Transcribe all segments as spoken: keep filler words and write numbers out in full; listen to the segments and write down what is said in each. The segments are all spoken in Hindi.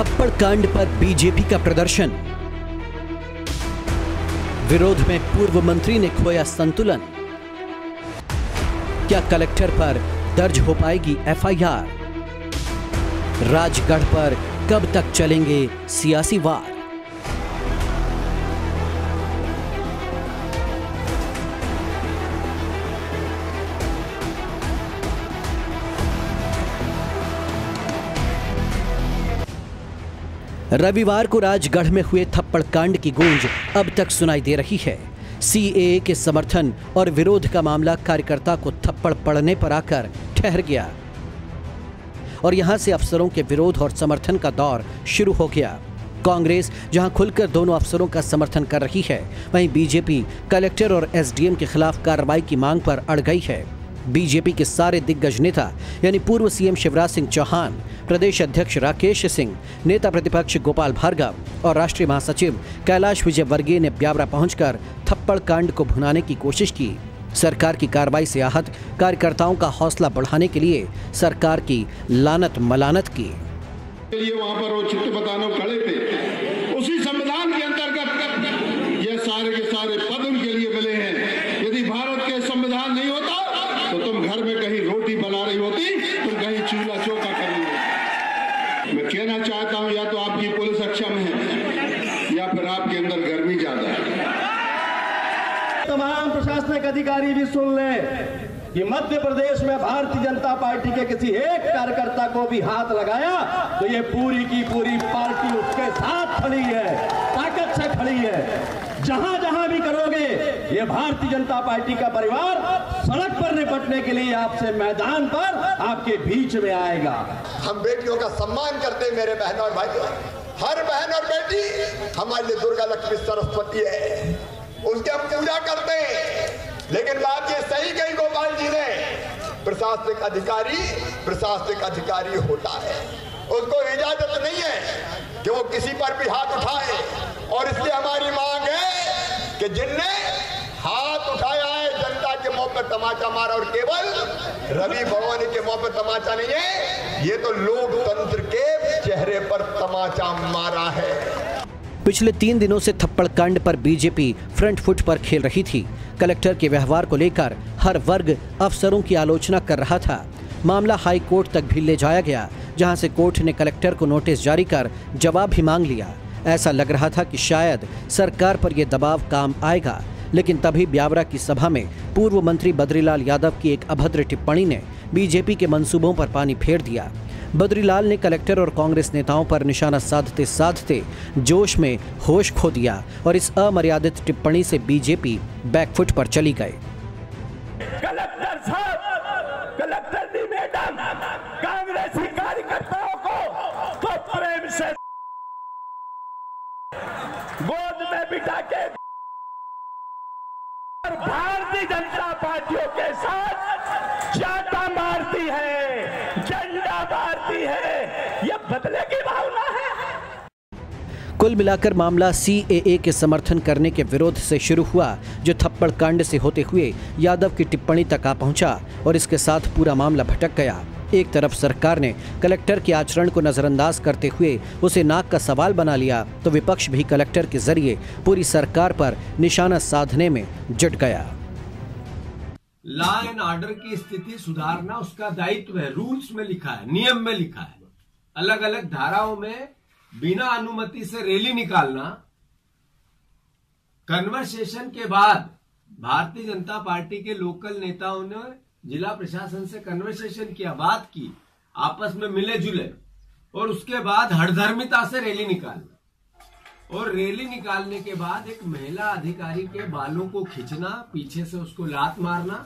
थप्पड़ कांड पर बीजेपी का प्रदर्शन, विरोध में पूर्व मंत्री ने खोया संतुलन। क्या कलेक्टर पर दर्ज हो पाएगी एफ आई आर? राजगढ़ पर कब तक चलेंगे सियासी वार? रविवार को राजगढ़ में हुए थप्पड़ कांड की गूंज अब तक सुनाई दे रही है। सी ए ए के समर्थन और विरोध का मामला कार्यकर्ता को थप्पड़ पड़ने पर आकर ठहर गया और यहां से अफसरों के विरोध और समर्थन का दौर शुरू हो गया। कांग्रेस जहां खुलकर दोनों अफसरों का समर्थन कर रही है, वहीं बीजेपी कलेक्टर और एस डी एम के खिलाफ कार्रवाई की मांग पर अड़ गई है। बीजेपी के सारे दिग्गज नेता यानी पूर्व सी एम शिवराज सिंह चौहान, प्रदेश अध्यक्ष राकेश सिंह, नेता प्रतिपक्ष गोपाल भार्गव और राष्ट्रीय महासचिव कैलाश विजयवर्गीय ने ब्यावरा पहुंचकर थप्पड़ कांड को भुनाने की कोशिश की। सरकार की कार्रवाई से आहत कार्यकर्ताओं का हौसला बढ़ाने के लिए सरकार की लानत मलानत की। वहाँ पर वो चिट्ठी बताने खड़े थे, उसी संविधान के अंतर्गत ये सारे के सारे पद उनके लिए मिले हैं। यदि भारत के संविधान नहीं होता तो तुम घर में कहीं रोटी बना रही होती, तुम कहीं चूल्हा चौका कर रही होती। मैं कहना चाहता हूं, या तो आपकी पुलिस अक्षम है या फिर आपके अंदर गर्मी ज्यादा है। तमाम प्रशासनिक अधिकारी भी सुन ले कि मध्य प्रदेश में भारतीय जनता पार्टी के किसी एक कार्यकर्ता को भी हाथ लगाया तो ये पूरी की पूरी पार्टी उसके साथ खड़ी है, ताकत से खड़ी है। जहां जहां भी करोगे, ये भारतीय जनता पार्टी का परिवार सड़क पर निपटने के लिए आपसे मैदान पर आपके बीच में आएगा। हम बेटियों का सम्मान करते हैं, मेरे बहनों और भाइयों। हर बहन और बेटी हमारे लिए दुर्गा लक्ष्मी सरस्वती है, उनकी हम पूजा करते हैं। लेकिन बात ये सही कही गोपाल जी ने, प्रशासनिक अधिकारी प्रशासनिक अधिकारी होता है, उसको इजाजत नहीं है कि वो किसी पर भी हाथ उठाए। और इसलिए हमारी मांग है कि जिनने हाथ उठाया है, जनता के मुंह पर तमाचा मारा, और केवल रवि भवन के मुंह पर तमाचा नहीं है, ये तो लोकतंत्र के चेहरे पर तमाचा मारा है। पिछले तीन दिनों से थप्पड़ कांड पर बीजेपी फ्रंट फुट पर खेल रही थी। कलेक्टर के व्यवहार को लेकर हर वर्ग अफसरों की आलोचना कर रहा था। मामला हाई कोर्ट तक भी ले जाया गया, जहां से कोर्ट ने कलेक्टर को नोटिस जारी कर जवाब भी मांग लिया। ऐसा लग रहा था कि शायद सरकार पर यह दबाव काम आएगा, लेकिन तभी ब्यावरा की सभा में पूर्व मंत्री बद्रीलाल यादव की एक अभद्र टिप्पणी ने बीजेपी के मंसूबों पर पानी फेर दिया। बद्रीलाल ने कलेक्टर और कांग्रेस नेताओं पर निशाना साधते साधते जोश में होश खो दिया और इस अमर्यादित टिप्पणी से बीजेपी बैकफुट पर चली गई। कलेक्टर साहब, कलेक्टर जी मैडम, कांग्रेसी कार्यकर्ताओं को तो प्रेम से गोद में बिठा के भारतीय जनता पार्टियों के साथ चाटा मारती है, झंडा मारती है, यह बदले की भावना है। कुल मिलाकर मामला सी ए ए के समर्थन करने के विरोध से शुरू हुआ, जो थप्पड़ कांड से होते हुए यादव की टिप्पणी तक आ पहुंचा और इसके साथ पूरा मामला भटक गया। एक तरफ सरकार ने कलेक्टर के आचरण को नजरअंदाज करते हुए उसे नाक का सवाल बना लिया, तो विपक्ष भी कलेक्टर के जरिए पूरी सरकार पर निशाना साधने में जुट गया। लॉ एंड ऑर्डर की स्थिति सुधारना उसका दायित्व है, रूल्स में लिखा है, नियम में लिखा है। अलग अलग धाराओं में बिना अनुमति से रैली निकालना, कन्वर्सेशन के बाद भारतीय जनता पार्टी के लोकल नेताओं ने जिला प्रशासन से कन्वर्सेशन किया, बात की, आपस में मिले जुले, और उसके बाद हरधर्मिता से रैली निकालना, और रैली निकालने के बाद एक महिला अधिकारी के बालों को खींचना, पीछे से उसको लात मारना,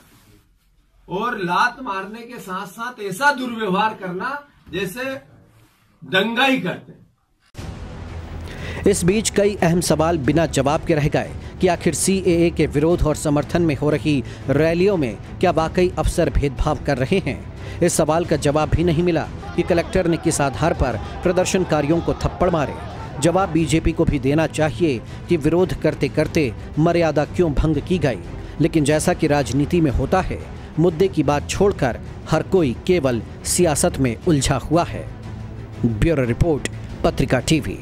और लात मारने के साथ साथ ऐसा दुर्व्यवहार करना जैसे दंगा ही करते हैं। इस बीच कई अहम सवाल बिना जवाब के रह गए कि आखिर सी ए ए के विरोध और समर्थन में हो रही रैलियों में क्या वाकई अफसर भेदभाव कर रहे हैं? इस सवाल का जवाब भी नहीं मिला कि कलेक्टर ने किस आधार पर प्रदर्शनकारियों को थप्पड़ मारे। जवाब बीजेपी को भी देना चाहिए कि विरोध करते करते मर्यादा क्यों भंग की गई। लेकिन जैसा कि राजनीति में होता है, मुद्दे की बात छोड़कर हर कोई केवल सियासत में उलझा हुआ है। Bureau report, Patrika TV.